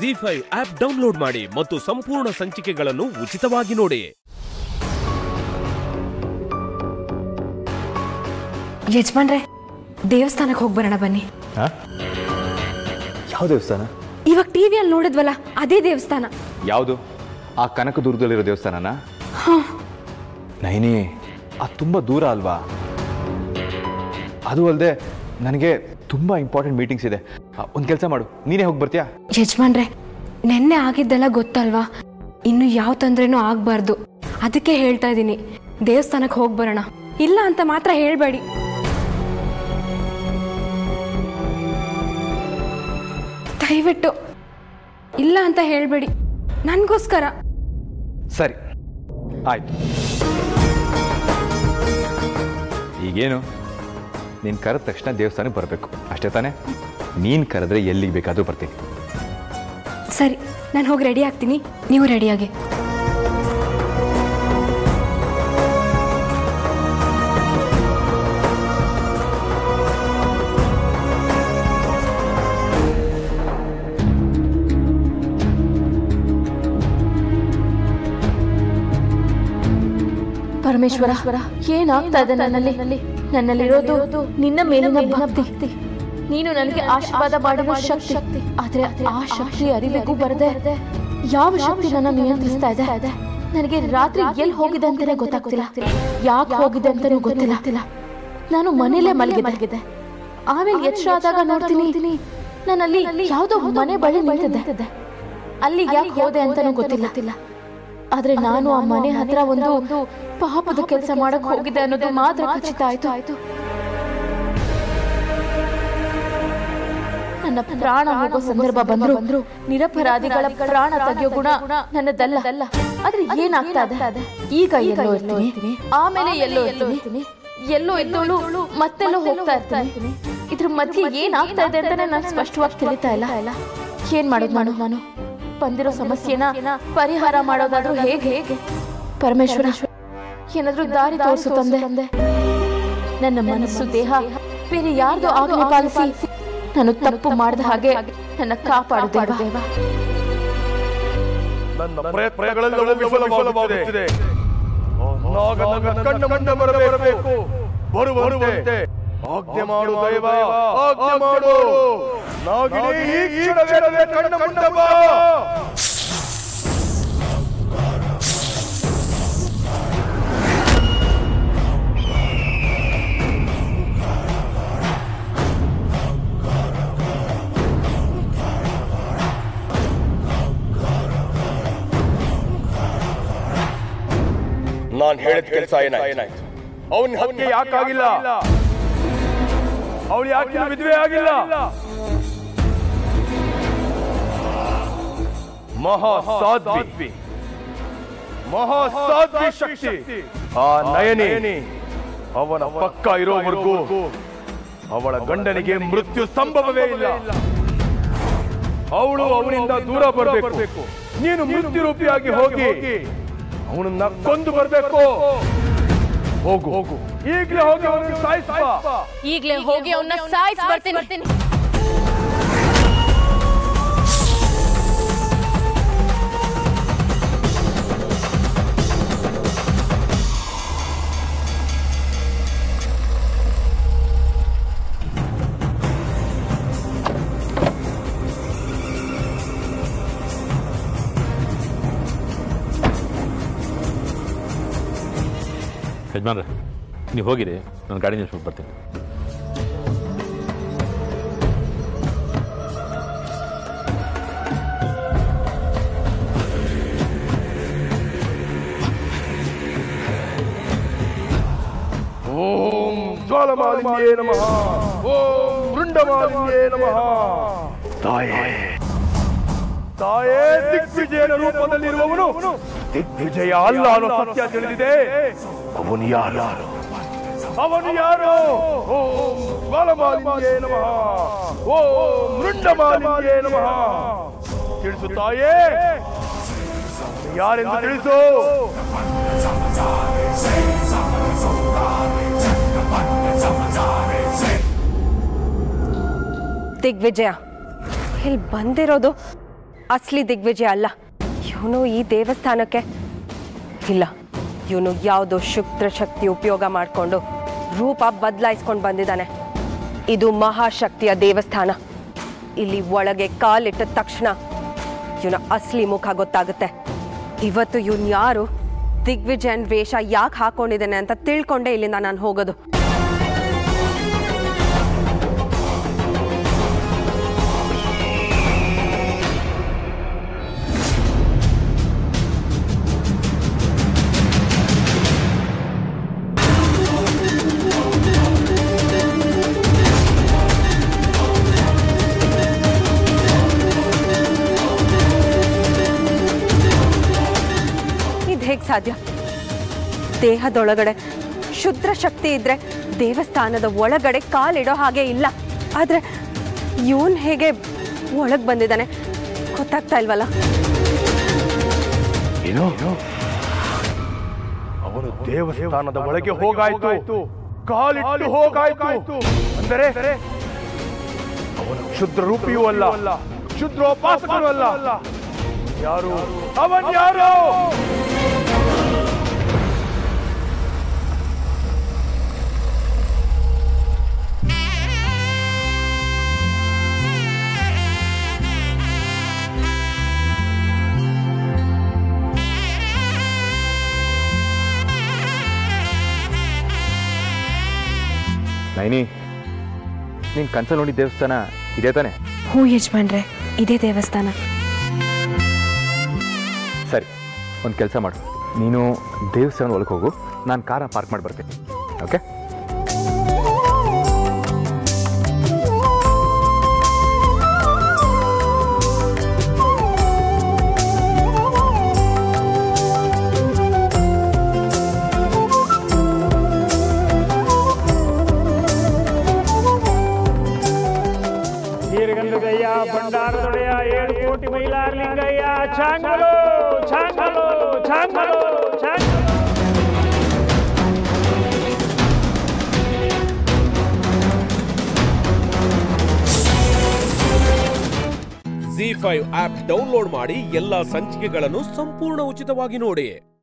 Zee5 app download ಮಾಡಿ ಮತ್ತು ಸಂಪೂರ್ಣ ಸಂಚಿಕೆಗಳನ್ನು ಉಚಿತವಾಗಿ ನೋಡಿ। ಯಜಮಾನ್ರೆ, ದೇವಸ್ಥಾನಕ್ಕೆ ಹೋಗಿ ಬರೋಣ ಬನ್ನಿ। ಯಾವ ದೇವಸ್ಥಾನ? ಇವಾಗ ಟಿವಿಯಲ್ಲಿ ನೋಡಿದ್ವಲ್ಲ ಅದೇ ದೇವಸ್ಥಾನ। ಯಾವುದು? ಆ ಕನಕದುರ್ಗದಲ್ಲಿರೋ ದೇವಸ್ಥಾನನಾ? ನೈನಿ, ಅದು ತುಂಬಾ ದೂರ ಅಲ್ವಾ? ಅದು ಅಲ್ಲದೆ ನನಗೆ ತುಂಬಾ ಇಂಪಾರ್ಟೆಂಟ್ ಮೀಟಿಂಗ್ಸ್ ಇದೆ। ಒಂದು ಕೆಲಸ ಮಾಡು, ನೀನೇ ಹೋಗಿ ಬರ್ತೀಯಾ? ಯಜಮಾನ್ರೆ, ನೆನ್ನೆ ಆಗಿದ್ದೆಲ್ಲ ಗೊತ್ತಲ್ವಾ, ಇನ್ನು ಯಾವ ತೊಂದರೆನೂ ಆಗಬಾರ್ದು, ಅದಕ್ಕೆ ಹೇಳ್ತಾ ಇದ್ದೀನಿ ದೇವಸ್ಥಾನಕ್ಕೆ ಹೋಗಿ ಬರೋಣ, ಇಲ್ಲ ಅಂತ ಮಾತ್ರ ಹೇಳಬೇಡಿ। ದಯವಿಟ್ಟು ಇಲ್ಲ ಅಂತ ಹೇಳಬೇಡಿ ನನಗೋಸ್ಕರ। ಸರಿ ಆಯ್ತು। ಈಗೇನು, ನೀನು ಕರೆದ ತಕ್ಷಣ ದೇವಸ್ಥಾನಕ್ಕೆ ಬರಬೇಕು ಅಷ್ಟೇ ತಾನೆ? ನೀನು ಕರೆದ್ರೆ ಎಲ್ಲಿಗೆ ಬೇಕಾದರೂ ಬರ್ತೀನಿ। ಸರಿ, ನಾನು ಹೋಗಿ ರೆಡಿ ಆಗ್ತೀನಿ, ನೀವು ರೆಡಿಯಾಗಿ। ಪರಮೇಶ್ವರ, ಏನಾಗ್ತಾ ಇದೆ ನನ್ನಲ್ಲಿ? ನನ್ನಲ್ಲಿರೋದು ನಿನ್ನ ಮೇಲಿನ ಭಕ್ತಿ, ನೀನು ನನಗೆ ಆಶೀರ್ವಾದ ಮಾಡುವ ಶಕ್ತಿ। ಆದ್ರೆ ಆ ಶಕ್ತಿ ಅರಿವಿಗೂ ಬರದೆ ಯಾವ ಶಕ್ತಿ ನನ್ನ ನಿಯಂತ್ರಿಸ್ತಾ ಇದೆ? ನನಗೆ ರಾತ್ರಿ ಎಲ್ಲಿ ಹೋಗಿದೆ ಅಂತಾನೆ ಗೊತ್ತಾಗ್ತಿಲ್ಲ, ಯಾಕೆ ಹೋಗಿದೆ ಅಂತಾನೂ ಗೊತ್ತಿಲ್ಲ। ನಾನು ಮನೇಲೆ ಮಲಗಿದೆ, ಆಮೇಲೆ ಎಚ್ಚರ ಆದಾಗ ನೋಡ್ತೀನಿ ನನ್ನಲ್ಲಿ ಯಾವುದೋ ಮನೆ ಬಳಿ ನಿಂತಿದೆ, ಅಲ್ಲಿ ಯಾಕೆ ಹೋದೆ ಅಂತಾನೂ ಗೊತ್ತಿಲ್ಲ। ಆದ್ರೆ ನಾನು ಆ ಮನೆ ಹತ್ರ ಒಂದು ಪಾಪದ ಕೆಲಸ ಮಾಡಕ್ ಹೋಗಿದೆ ಅನ್ನೋದು ಮಾತ್ರ ಖಚಿತ ಆಯ್ತು। ನನ್ನ ಪ್ರಾಣ ಹೋಗೋ ಸಂದರ್ಭ ಬಂದ್ರು ನಿರಪರಾಧಿಗಳ ಪ್ರಾಣ ತೆಗೆಯೋ ಗುಣ ನನ್ನದಲ್ಲ। ಆದ್ರೆ ಏನಾಗ್ತಾ ಇದೆ? ಈಗ ಎಲ್ಲೋ ಇರ್ತೀನಿ, ಆಮೇಲೆ ಎಲ್ಲೋ ಇದ್ದವಳು ಮತ್ತೆಲ್ಲೋ ಹೋಗ್ತಾ ಇರ್ತೀನಿ, ಇದ್ರ ಮಧ್ಯೆ ಏನಾಗ್ತಾ ಇದೆ ಅಂತಾನೆ ನಾನು ಸ್ಪಷ್ಟವಾಗಿ ತಿಳಿತಾ ಇಲ್ಲ। ಏನ್ ಮಾಡೋದು ನಾನು? ಬಂದಿರೋ ಸಮಸ್ಯೆನ ಪರಿಹಾರ ಮಾಡೋದಾದ್ರೂ ಹೇಗೆ? ಪರಮೇಶ್ವರ, ಏನಾದ್ರೂ ದಾರಿ ತೋರಿಸು ತಂದೆ। ನನ್ನ ಮನಸ್ಸು, ದೇಹ ಬೇರೆ ಯಾರ್ದು ಆಜ್ಞೆ ಪಾಲಿಸಿ ನಾನು ತಪ್ಪು ಮಾಡಿದ ಹಾಗೆ ನನ್ನ ಕಾಪಾಡು ದೇವ। ನನ್ನ ಪ್ರಯತ್ನಗಳೆಲ್ಲವೂ ವಿಫಲವಾಗುತ್ತಿದೆ, ಕಣ್ಣ ಬರಬೇಕು, ಬರುವಂತೆ ಆಜ್ಞೆ ಮಾಡು ದೈವ, ಆಜ್ಞೆ ಮಾಡು। ನಾಗಿಣಿ, ಈ ಕ್ಷಣವೇ ಕಣ್ಣ ಮುಂದೆ ಬಾ। ನಾನು ಹೇಳಿದ ಕೆಲಸ ಏನಾಯ್ತು? ಅವನ ಹತ್ಯೆ ಯಾಕಾಗಿಲ್ಲ? ಅವಳು ಯಾಕೆ ವಿಧವೆ ಆಗಿಲ್ಲ? ಮಹಾ ಸಾಧ್ವಿ ಶಕ್ತಿ ಆ ನಯನಿ, ಅವನ ಪಕ್ಕ ಇರೋವರೆಗೂ ಅವಳ ಗಂಡನಿಗೆ ಮೃತ್ಯು ಸಂಭವವೇ ಇಲ್ಲ। ಅವಳು ಅವನಿಂದ ದೂರ ಬರಬೇಕು, ನೀನು ಮೃತ್ಯು ರೂಪಿಯಾಗಿ ಹೋಗಿ ಅವನನ್ನ ಕೊಂದು ಬರಬೇಕು। ಹೋಗು, ಈಗಲೇ ಹೋಗಿ ಅವನನ್ನ ಸಾಯಿಸು, ಈಗಲೇ ಹೋಗಿ ಅವನನ್ನ ಸಾಯಿಸಿ ಬರ್ತೀನಿ। ಯಜಮಾನ್ರೆ, ನೀವು ಹೋಗಿರಿ, ನಾನು ಗಾಡಿ ನಿಲ್ಸ್ಬಿಟ್ಟು ಬರ್ತೀನಿ। ಓಂ ಜ್ವಾಲಾಮಾಲಿನ್ಯೇ ನಮಃ, ಓಂ ವೃಂಡಮಾಲಿನ್ಯೇ ನಮಃ। ತಾಯೇ, ದಿಗ್ವಿಜಯನ ರೂಪದಲ್ಲಿರುವವನು ದಿಗ್ವಿಜಯ ಅಲ್ಲ ಅನ್ನೋ ಸತ್ಯ ತಿಳಿದಿದೆ। ಅವನು ಯಾರು? ಓಂ ಬಾಲಮಾಲಿನ್ಯೇ ನಮಃ, ಓಂ ಮೃಂಡಮಾಲಿನ್ಯೇ ನಮಃ। ತಿಳಿಸು ತಾಯೇ, ಯಾರೆಂದು ತಿಳಿಸು। ದಿಗ್ವಿಜಯ, ಇಲ್ಲಿ ಬಂದಿರೋದು असली ದಿಗ್ವಿಜಯ ಅಲ್ಲ। ಇವನು ಈ ದೇವಸ್ಥಾನಕ್ಕೆ ಇಲ್ಲ, ಇವನು ಯಾವುದೋ ಶುಕ್ರ ಶಕ್ತಿ ಉಪಯೋಗ ಮಾಡಿಕೊಂಡು ರೂಪ ಬದಲಾಯಿಸಿಕೊಂಡು ಬಂದಿದ್ದಾನೆ। ಇದು ಮಹಾಶಕ್ತಿಯ ದೇವಸ್ಥಾನ, ಇಲ್ಲಿ ಒಳಗೆ ಕಾಲಿಟ್ಟ ತಕ್ಷಣ ಇವನ ಅಸಲಿ ಮುಖ ಗೊತ್ತಾಗುತ್ತೆ। ಇವತ್ತು ಇವನು ಯಾರು, ದಿಗ್ವಿಜಯನ್ ವೇಷ ಯಾಕೆ ಹಾಕೊಂಡಿದ್ದಾನೆ ಅಂತ ತಿಳ್ಕೊಂಡೆ ಇಲ್ಲಿಂದ ನಾನು ಹೋಗೋದು। ಸಾಧ್ಯ ದೇಹದೊಳಗಡೆ ಶುದ್ರ ಶಕ್ತಿ ಇದ್ರೆ ದೇವಸ್ಥಾನದ ಒಳಗಡೆ ಕಾಲಿಡೋ ಹಾಗೆ ಇಲ್ಲ, ಆದ್ರೆ ಇವನ್ ಹೇಗೆ ಒಳಗೆ ಬಂದಿದ್ದಾನೆ ಗೊತ್ತಾಗ್ತಾ ಇಲ್ವಲ್ಲ। ಏನೋ ಅವನು ದೇವಸ್ಥಾನದ ಒಳಗೆ ಹೋಗಾಯ್ತು, ಕಾಲಿಟ್ಟು ಹೋಗಾಯ್ತು ಅಂದರೆ ಅವನು ಶುದ್ರ ರೂಪಿಯೂ ಅಲ್ಲ, ಶುದ್ರೋಪಾಸಕನೂ ಅಲ್ಲ। ಯಾರು ಅವನು, ಯಾರು ನೈನಿ, ನೀನು ಕನ್ಸಲ್ಲಿ ನೋಡಿ ದೇವಸ್ಥಾನ ಇದೇ ತಾನೆ? ಹೂ ಯಜಮಾನ್ರೆ, ಇದೇ ದೇವಸ್ಥಾನ। ಸರಿ, ಒಂದು ಕೆಲಸ ಮಾಡು, ನೀನು ದೇವಸ್ಥಾನ ಒಳಗೆ ಹೋಗು, ನಾನು ಕಾರ ಪಾರ್ಕ್ ಮಾಡಿ ಬರ್ತೀನಿ, ಓಕೆ? Zee5 ಆಪ್ ಡೌನ್ಲೋಡ್ ಮಾಡಿ ಎಲ್ಲಾ ಸಂಚಿಕೆಗಳನ್ನು ಸಂಪೂರ್ಣ ಉಚಿತವಾಗಿ ನೋಡಿ।